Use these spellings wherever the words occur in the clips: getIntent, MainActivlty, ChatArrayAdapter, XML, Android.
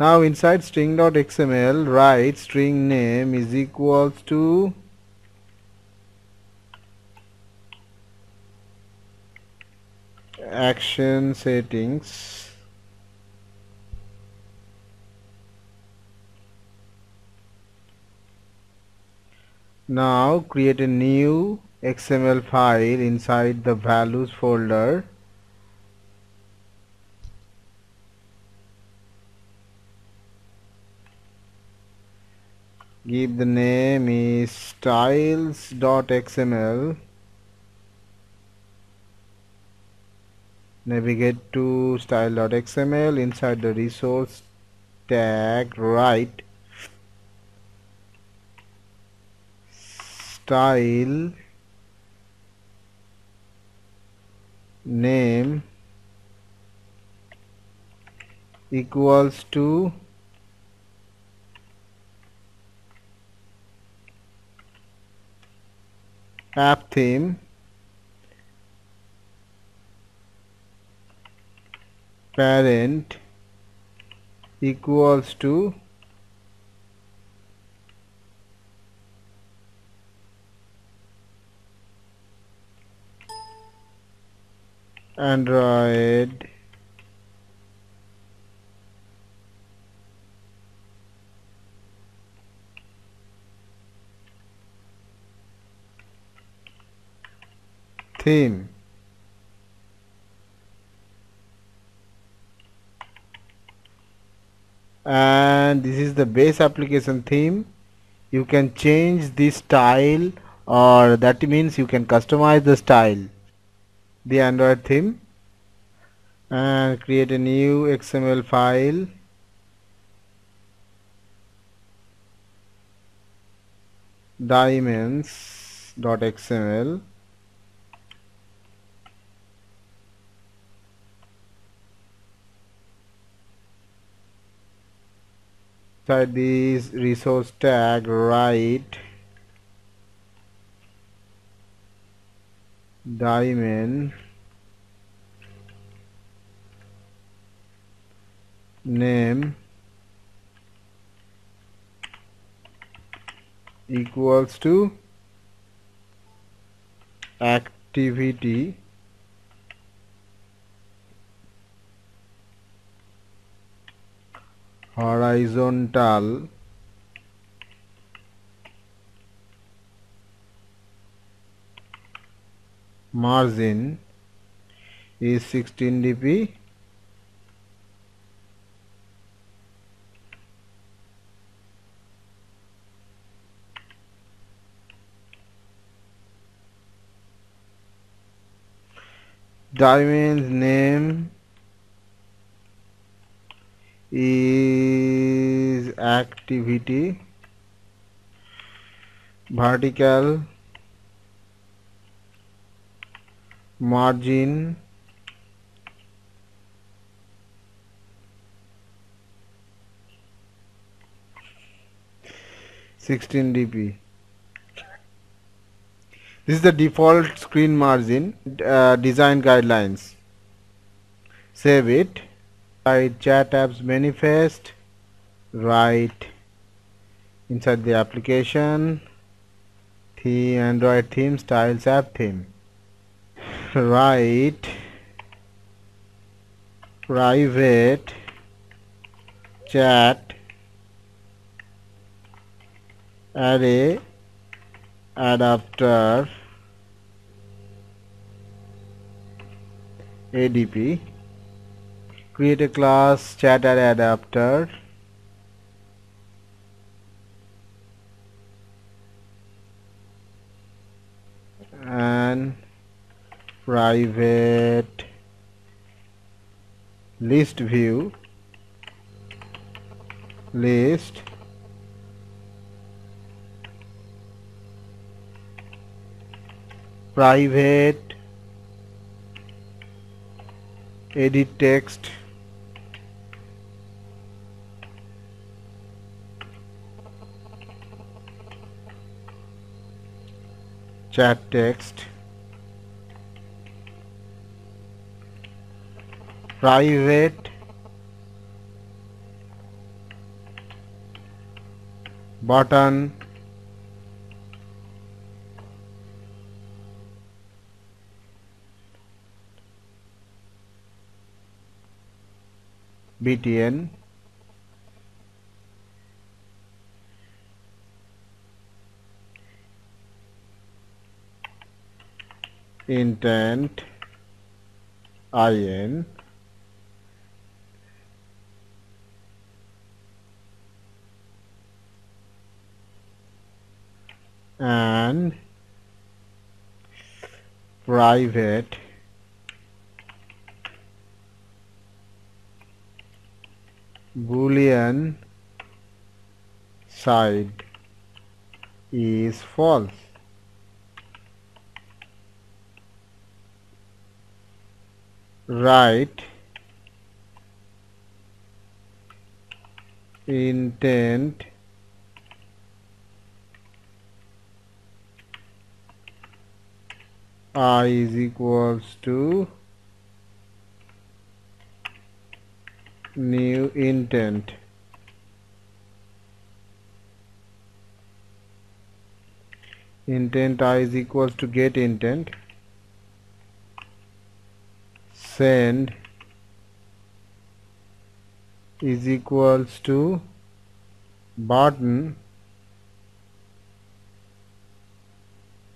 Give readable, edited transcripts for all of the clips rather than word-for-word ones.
Now inside string.xml write string name is equals to action settings, now create a new XML file inside the values folder . Give the name is styles.xml . Navigate to style.xml . Inside the resource tag . Write style name equals to app theme parent equals to Android theme . And this is the base application theme. You can change the style, or that means you can customize the style, the Android theme, and create a new XML file dimensions.xml . Inside this resource tag . Write dimen name equals to activity horizontal margin is 16dp . Dimension name is activity vertical margin – 16dp . This is the default screen margin design guidelines . Save it . Write ChatApps manifest . Write inside the application the Android theme styles app theme . Write private chat array adapter ADP . Create a class ChatArrayAdapter and private list view list private edit text chat text private button, btn, intent, in, and private boolean side is false. Write intent I is equals to new intent. Intent I is equals to get intent. Send is equals to button.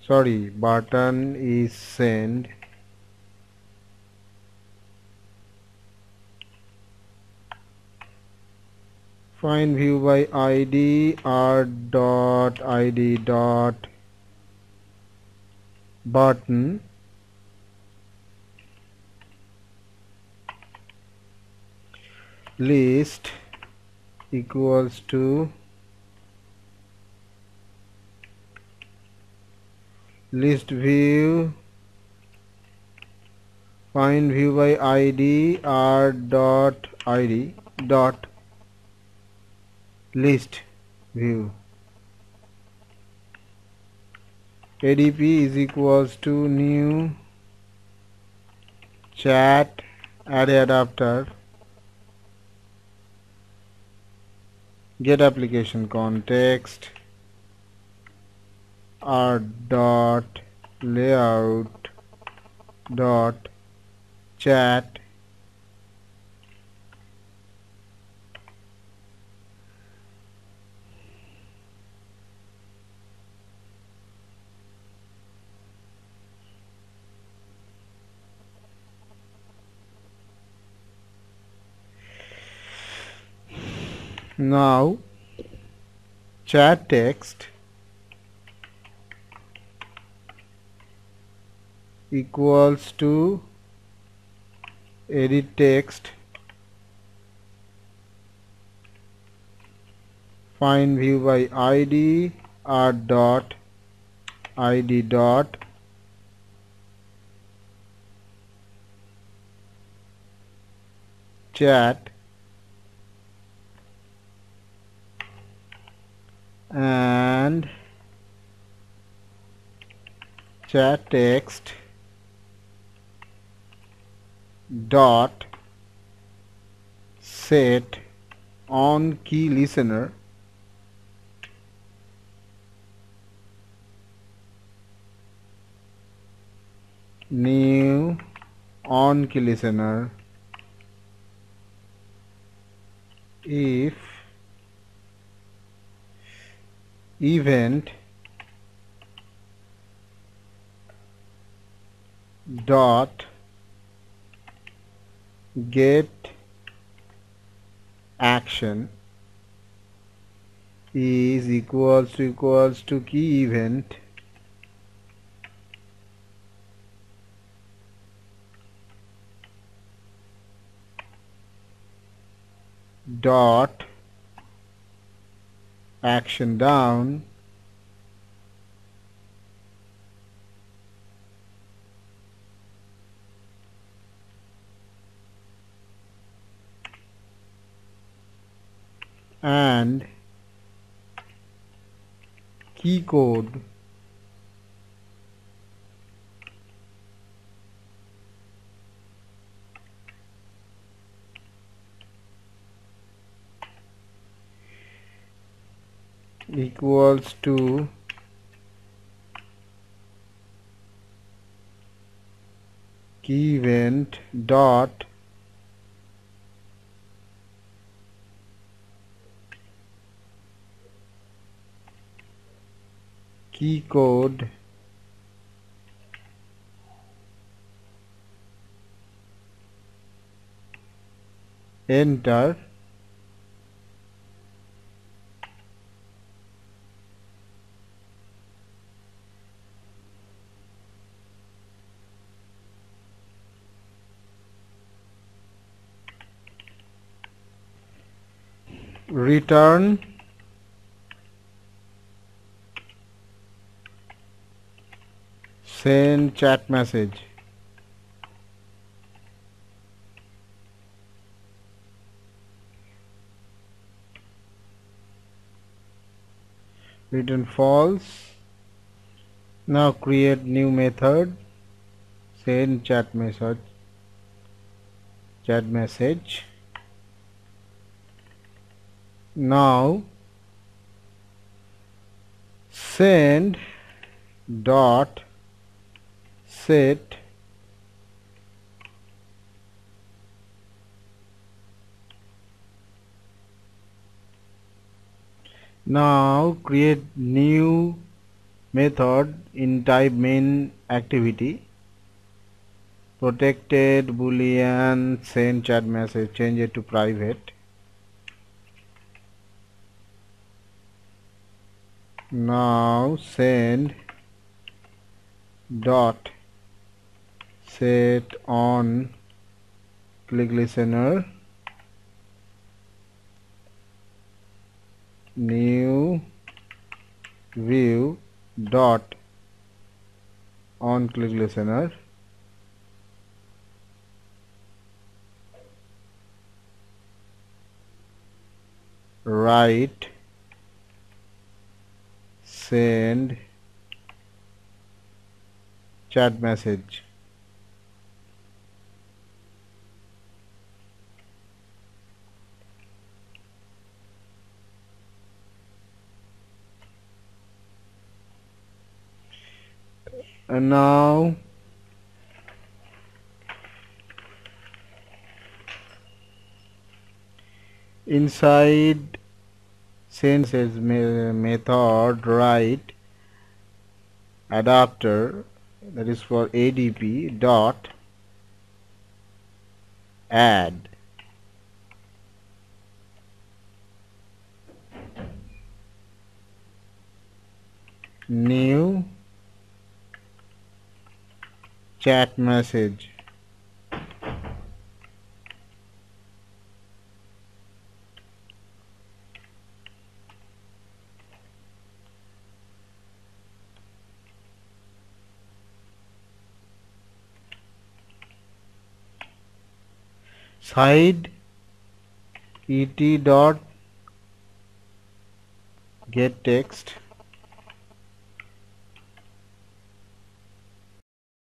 Sorry, button is send find view by id r dot id dot button list equals to list view find view by id r dot id dot list view. ADP is equals to new chat array adapter get application context r dot layout dot chat now chat text equals to edit text find view by id r dot id dot chat and chat text dot set on key listener new on key listener if event dot get action is equals to key event dot action down and key code equals to key event dot key code enter return send chat message. Return false. Now create new method send chat message. Now send dot set . Now create new method in type main activity protected boolean send chat message, change it to private . Now send dot set on click listener new view dot on click listener . Write send chat message . And now inside send says method write adapter, that is for ADP dot add new chat message . Side et dot get text